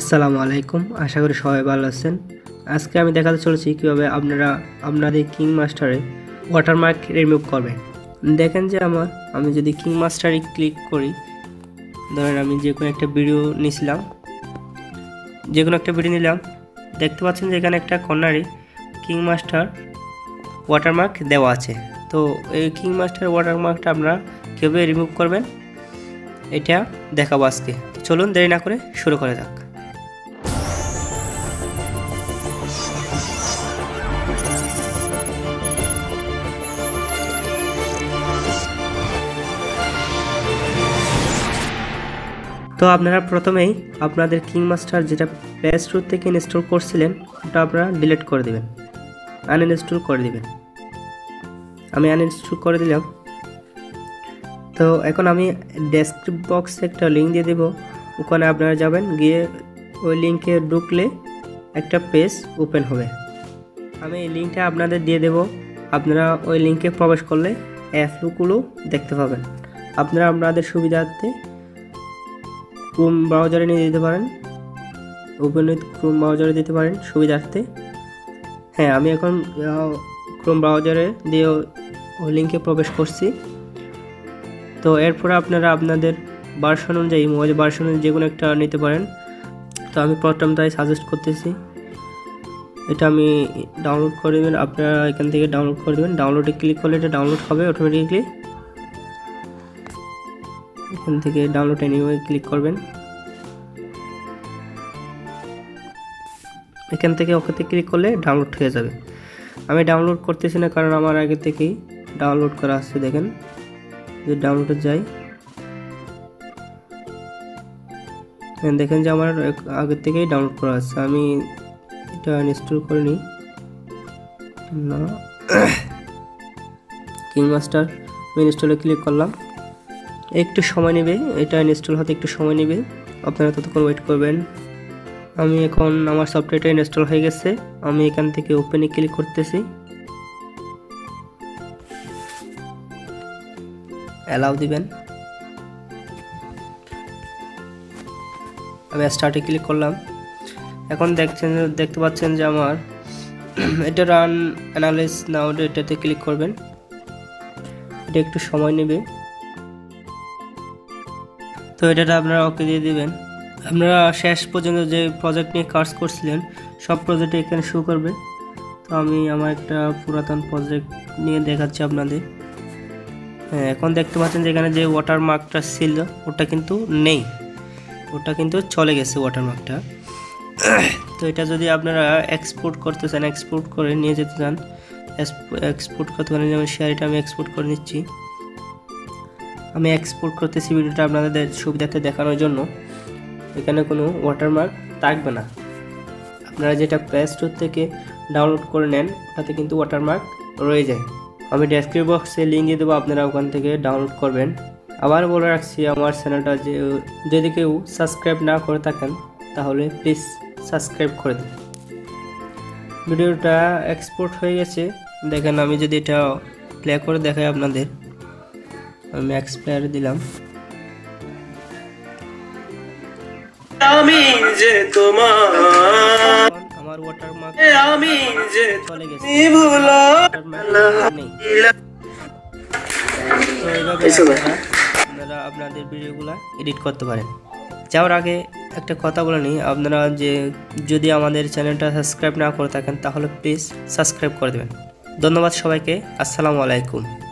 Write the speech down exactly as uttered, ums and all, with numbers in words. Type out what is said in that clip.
আসসালামু আলাইকুম, আশা করি সবাই ভালো আছেন। আজকে আমি দেখাতে চলেছি কীভাবে আপনারা আপনাদের কিংমাস্টারে ওয়াটারমার্ক রিমুভ করবেন। দেখেন যে আমার আমি যদি কিংমাস্টারে ক্লিক করি, ধরেন আমি যে কোনো একটা ভিডিও নিয়েছিলাম, যে কোনো একটা ভিডিও নিলাম, দেখতে পাচ্ছেন যে এখানে একটা কর্নারে কিংমাস্টার ওয়াটারমার্ক দেওয়া আছে। তো এই কিংমাস্টার ওয়াটারমার্কটা আপনারা কীভাবে রিমুভ করবেন এটা দেখাবো আজকে। চলুন দেরি না করে শুরু করা যাক। তো আপনারা প্রথমেই আপনাদের কিংমাস্টার যেটা প্লে স্টোর থেকে ইনস্টল করছিলেন ওটা আপনারা ডিলিট করে দেবেন, আনইনস্টল করে দেবেন। আমি আনইনস্টল করে দিলাম। তো এখন আমি ডেসক্রিপ্ট বক্সে একটা লিঙ্ক দিয়ে দেবো, ওখানে আপনারা যাবেন, গিয়ে ওই লিঙ্কে ঢুকলে একটা পেজ ওপেন হবে। আমি এই লিঙ্কটা আপনাদের দিয়ে দেব, আপনারা ওই লিঙ্কে প্রবেশ করলে অ্যাপগুলো দেখতে পাবেন। আপনারা আপনাদের সুবিধার্থে ক্রোম ব্রাউজারে নিয়ে দিতে পারেন, ওপেন উইথ ক্রোম ব্রাউজারে দিতে পারেন সুবিধার্থে। হ্যাঁ, আমি এখন ক্রোম ব্রাউজারে দিয়ে ওই লিঙ্কে প্রবেশ করছি। তো এরপরে আপনারা আপনাদের ভার্সন অনুযায়ী, মোবাইল ভার্সন যে কোনো একটা নিতে পারেন। তো আমি প্রথমটাই সাজেস্ট করতেছি, এটা আমি ডাউনলোড করে দেবেন। আপনারা এখান থেকে ডাউনলোড করে দেবেন, ডাউনলোডে ক্লিক করলে এটা ডাউনলোড হবে অটোমেটিকলি। এখান থেকে ডাউনলোড এনিওয়ে ক্লিক করবেন, এখান থেকে ওকেতে ক্লিক করলে ডাউনলোড হয়ে যাবে। আমি ডাউনলোড করতেছি না, কারণ আমার আগে থেকেই ডাউনলোড করা আসছে। দেখেন ডাউনলোডে যাই, দেখেন যে আমার আগে থেকেই ডাউনলোড করা আছে। আমি এটা ইনস্টল করে নিই না, কিংমাস্টার ইনস্টলে ক্লিক করলাম। একটু সময় নেবে, এটা ইনস্টল হতে একটু সময় নেবে, আপনারা ততক্ষণ ওয়েট করবেন। আমি এখন আমার সফটওয়্যারটা ইনস্টল হয়ে গেছে, আমি এখান থেকে ওপেনে ক্লিক করতেছি, অ্যালাউ দিবেন। আমি স্টার্টে ক্লিক করলাম। এখন দেখছেন দেখতে পাচ্ছেন যে আমার এটা রান অ্যানালাইস নাও, এটাতে ক্লিক করবেন, এটা একটু সময় নেবে। তো এটাতে আপনারা ওকে দিয়ে দেবেন। আপনারা শেষ পর্যন্ত যে প্রজেক্ট নিয়ে কাজ করছিলেন সব প্রজেক্টে এখানে শো করবে। তো আমি আমার একটা পুরাতন প্রজেক্ট নিয়ে দেখাচ্ছি আপনাদের। হ্যাঁ, এখন দেখতে পাচ্ছেন যে এখানে যে ওয়াটারমার্কটা ছিল ওটা কিন্তু নেই, ওটা কিন্তু চলে গেছে ওয়াটারমার্কটা। তো এটা যদি আপনারা এক্সপোর্ট করতে চান, এক্সপোর্ট করে নিয়ে যেতে চান, এক্সপোর্ট করতে পারেন। যেমন শেয়ারটা আমি এক্সপোর্ট করে নিচ্ছি, আমি এক্সপোর্ট করতেছি ভিডিওটা আপনাদের সুবিধাতে দেখানোর জন্য। এখানে কোনো ওয়াটারমার্ক থাকবে না, আপনারা যেটা প্লে স্টোর থেকে ডাউনলোড করে নেন তাতে কিন্তু ওয়াটারমার্ক রয়ে যায়। আমি ডেসক্রিপশন বক্সে লিঙ্ক দিয়ে দেবো, আপনারা ওখান থেকে ডাউনলোড করবেন। আবার বলে রাখছি, আমার চ্যানেলটা যে যদি কেউ সাবস্ক্রাইব না করে থাকেন তাহলে প্লিজ সাবস্ক্রাইব করে দিন। ভিডিওটা এক্সপোর্ট হয়ে গেছে, দেখেন আমি যদি এটা প্লে করে দেখাই আপনাদের, আমি এক্সপ্লেয়ার দিলাম। আমি যে তোমার আমার ওয়াটারমার্ক আমি যে চলে গেছে আপনারা আপনাদের ভিডিওগুলো এডিট করতে পারেন। যাওয়ার আগে একটা কথা বলে নিই, আপনারা যে যদি আমাদের চ্যানেলটা সাবস্ক্রাইব না করে থাকেন তাহলে প্লিজ সাবস্ক্রাইব করে দেবেন। ধন্যবাদ সবাইকে, আসসালামু আলাইকুম।